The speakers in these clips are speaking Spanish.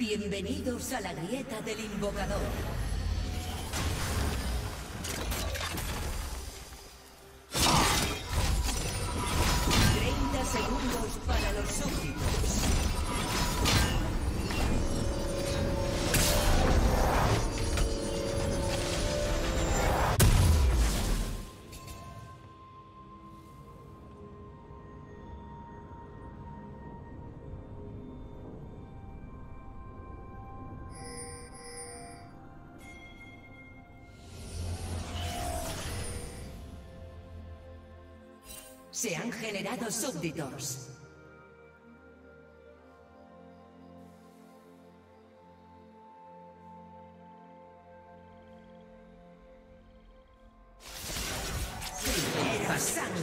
Bienvenidos a la grieta del invocador. Se han generado súbditos. Primera sangre.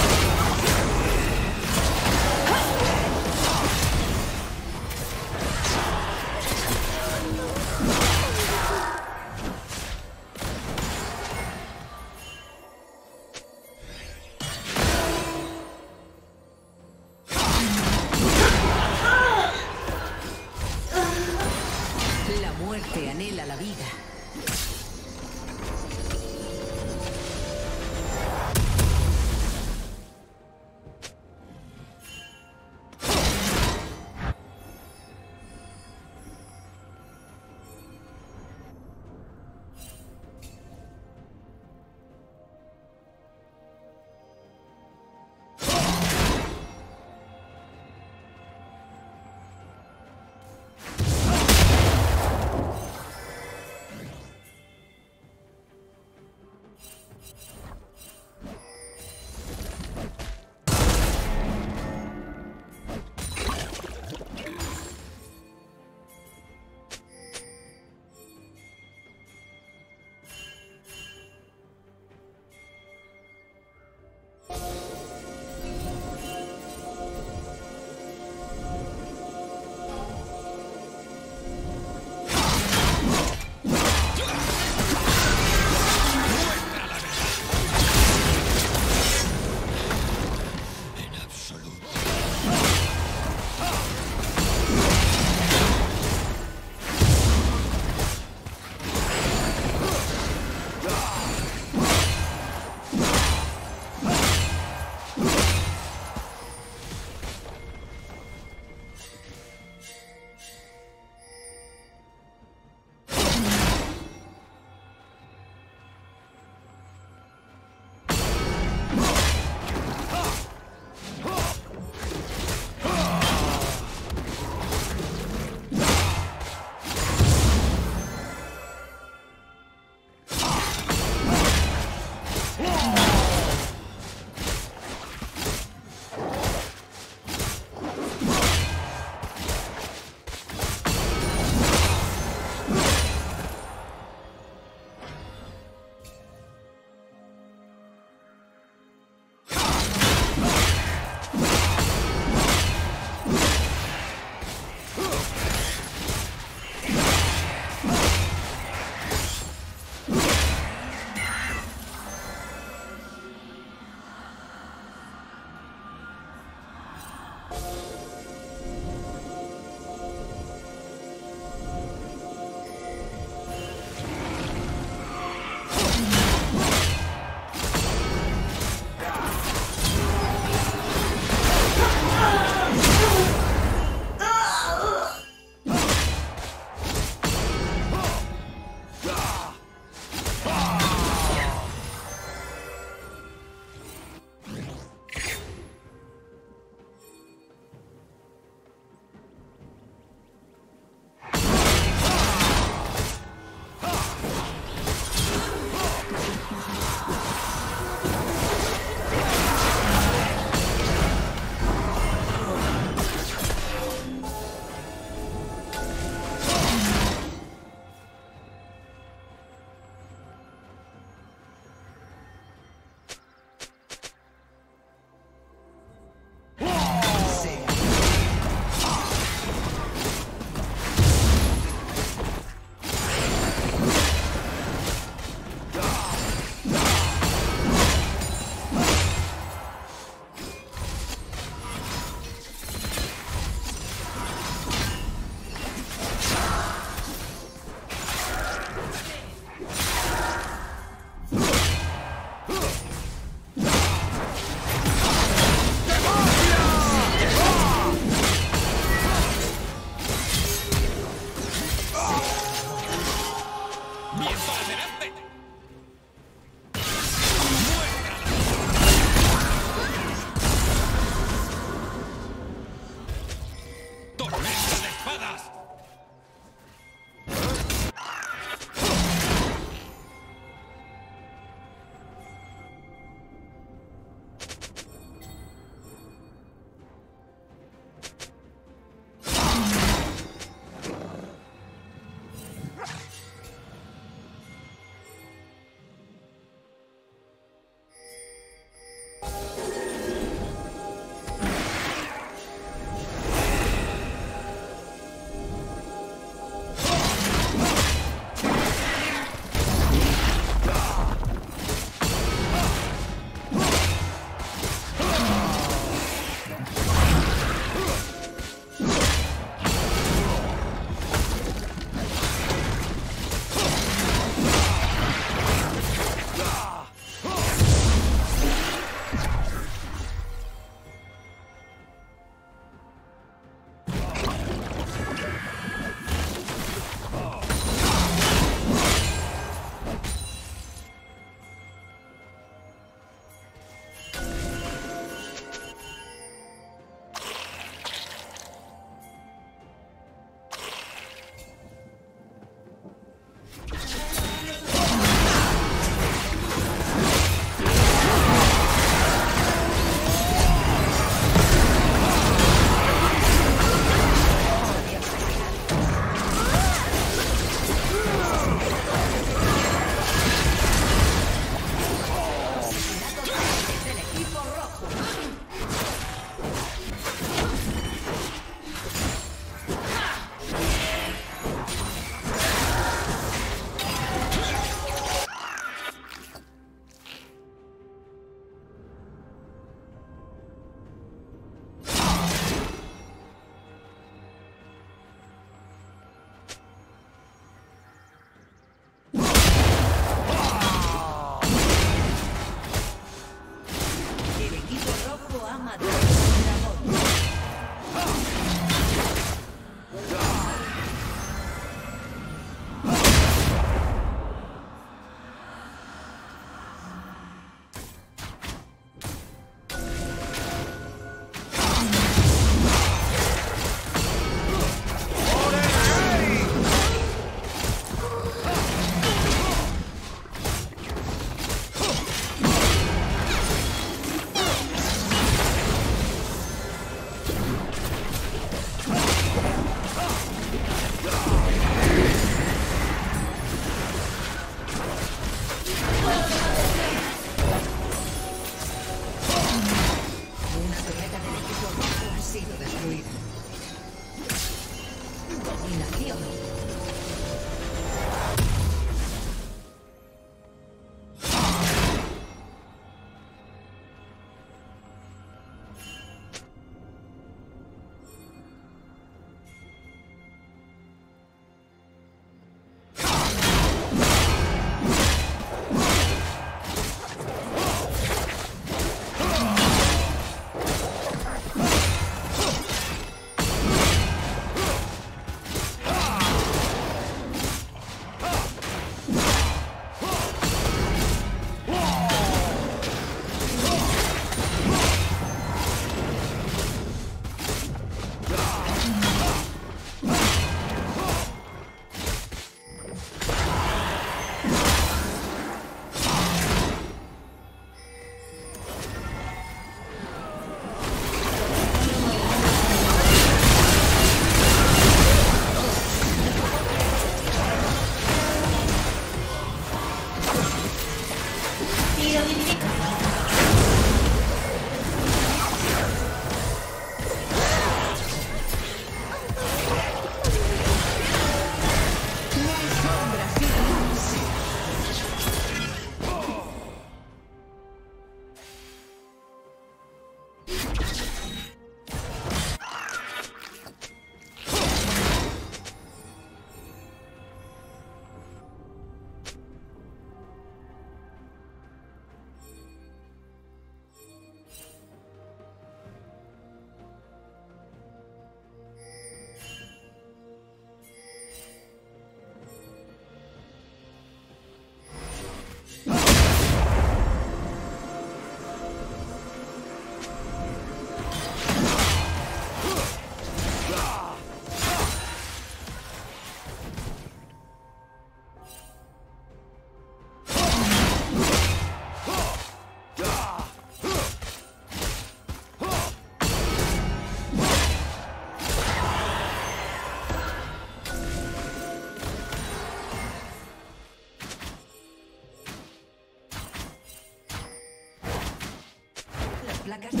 La carta.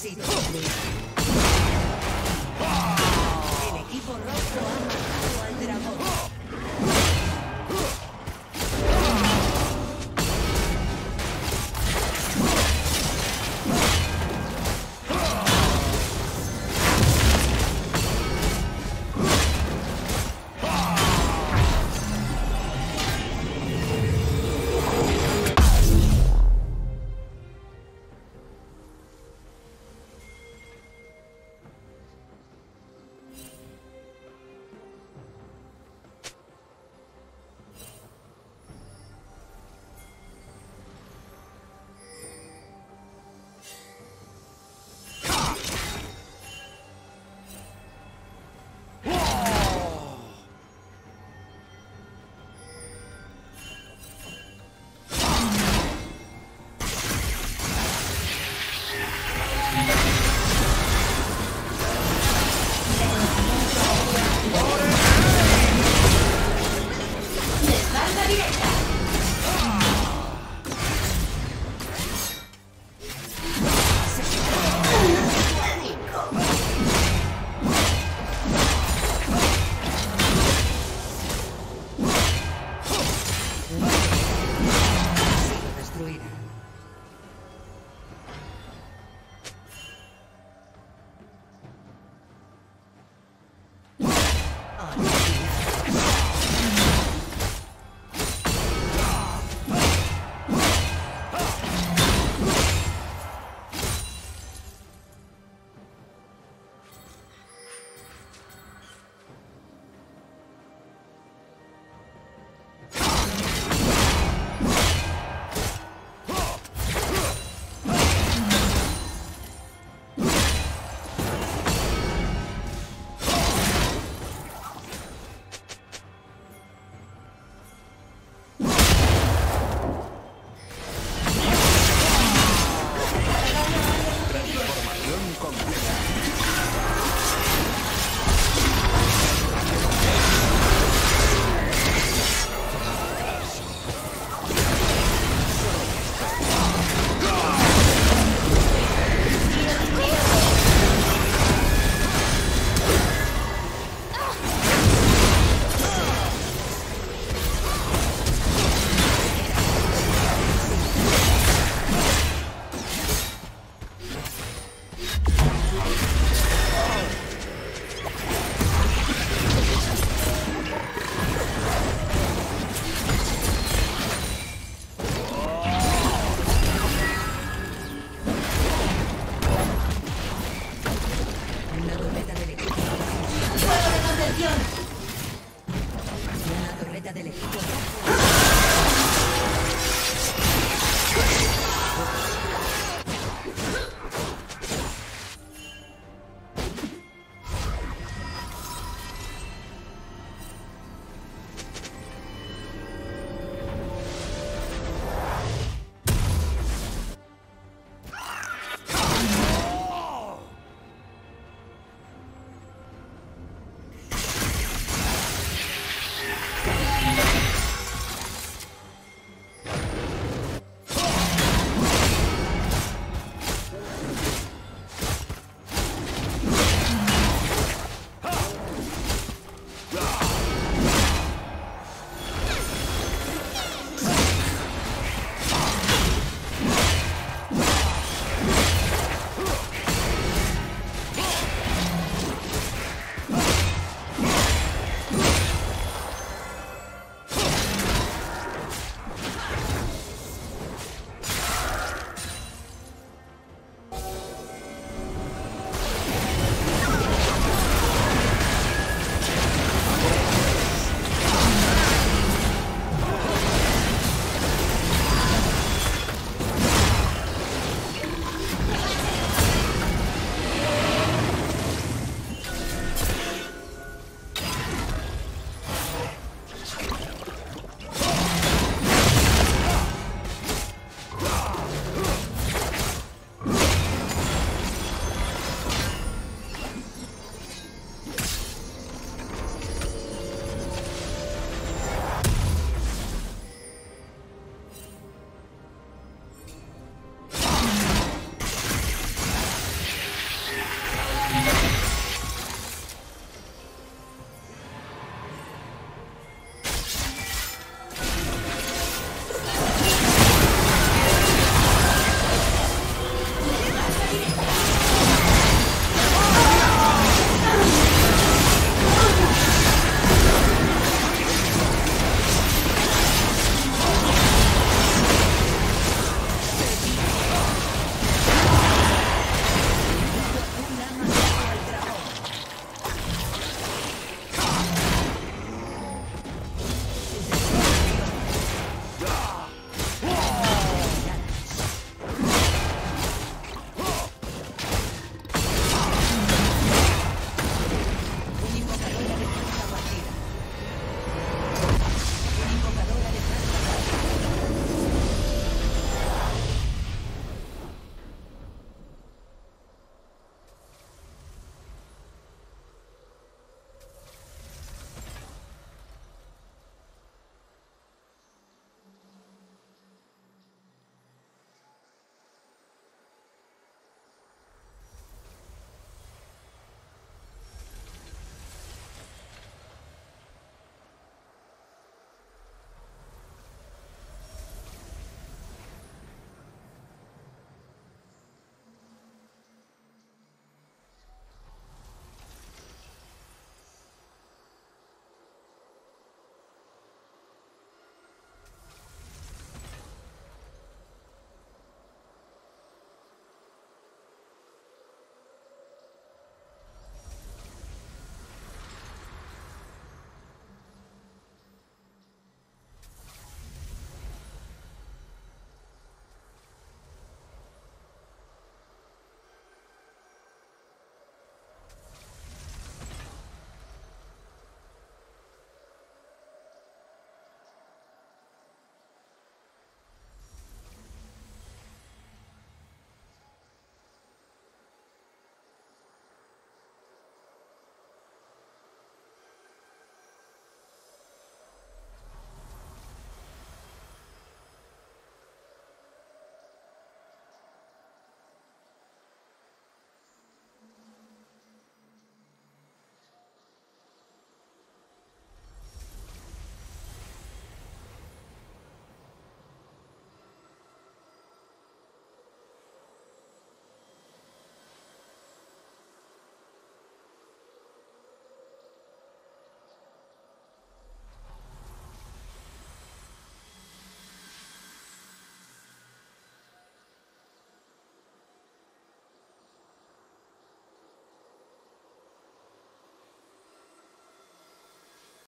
Exceedingly.